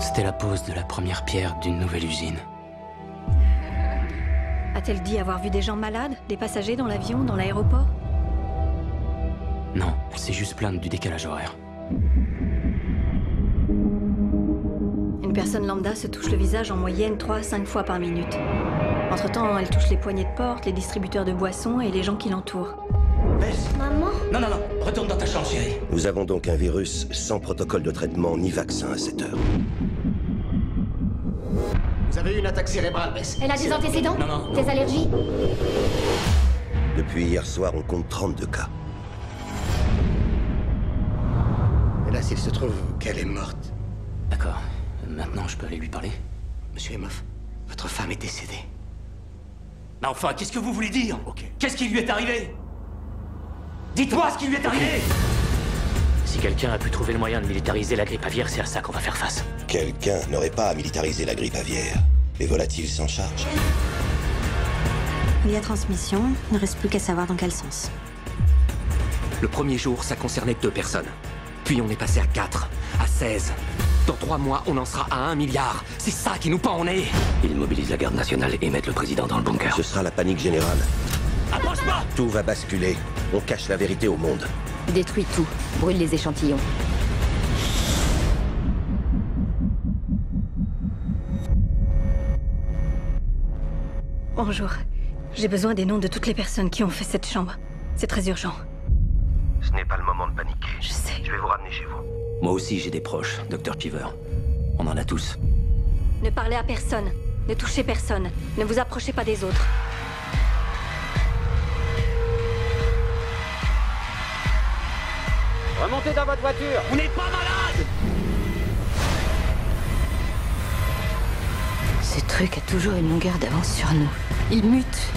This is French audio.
C'était la pose de la première pierre d'une nouvelle usine. A-t-elle dit avoir vu des gens malades, des passagers dans l'avion, dans l'aéroport? Non, elle s'est juste plainte du décalage horaire. Une personne lambda se touche le visage en moyenne 3 à 5 fois par minute. Entre-temps, elle touche les poignées de porte, les distributeurs de boissons et les gens qui l'entourent. Bess ! Maman ? Non, non, non, retourne dans ta chambre, chérie. Nous avons donc un virus sans protocole de traitement ni vaccin à cette heure. Vous avez eu une attaque cérébrale, Bess. Elle a des antécédents ? Non, non. Des allergies ? Depuis hier soir, on compte 32 cas. Et là, s'il se trouve qu'elle est morte. D'accord. Maintenant, je peux aller lui parler ? Monsieur Emoff, votre femme est décédée. Mais enfin, qu'est-ce que vous voulez dire ? Okay. Qu'est-ce qui lui est arrivé ? Dites-moi ce qui lui est arrivé! Si quelqu'un a pu trouver le moyen de militariser la grippe aviaire, c'est à ça qu'on va faire face. Quelqu'un n'aurait pas à militariser la grippe aviaire. Les volatiles s'en chargent. Il y a transmission, il ne reste plus qu'à savoir dans quel sens. Le premier jour, ça concernait 2 personnes. Puis on est passé à 4, à 16. Dans 3 mois, on en sera à 1 milliard. C'est ça qui nous pend au nez! Ils mobilisent la garde nationale et mettent le président dans le bunker. Ce sera la panique générale. Approche pas! Tout va basculer. On cache la vérité au monde. Détruis tout. Brûle les échantillons. Bonjour. J'ai besoin des noms de toutes les personnes qui ont fait cette chambre. C'est très urgent. Ce n'est pas le moment de paniquer. Je sais. Je vais vous ramener chez vous. Moi aussi, j'ai des proches, Dr. Cheever. On en a tous. Ne parlez à personne. Ne touchez personne. Ne vous approchez pas des autres. Remontez dans votre voiture. On n'est pas malade. Ce truc a toujours une longueur d'avance sur nous. Il mute.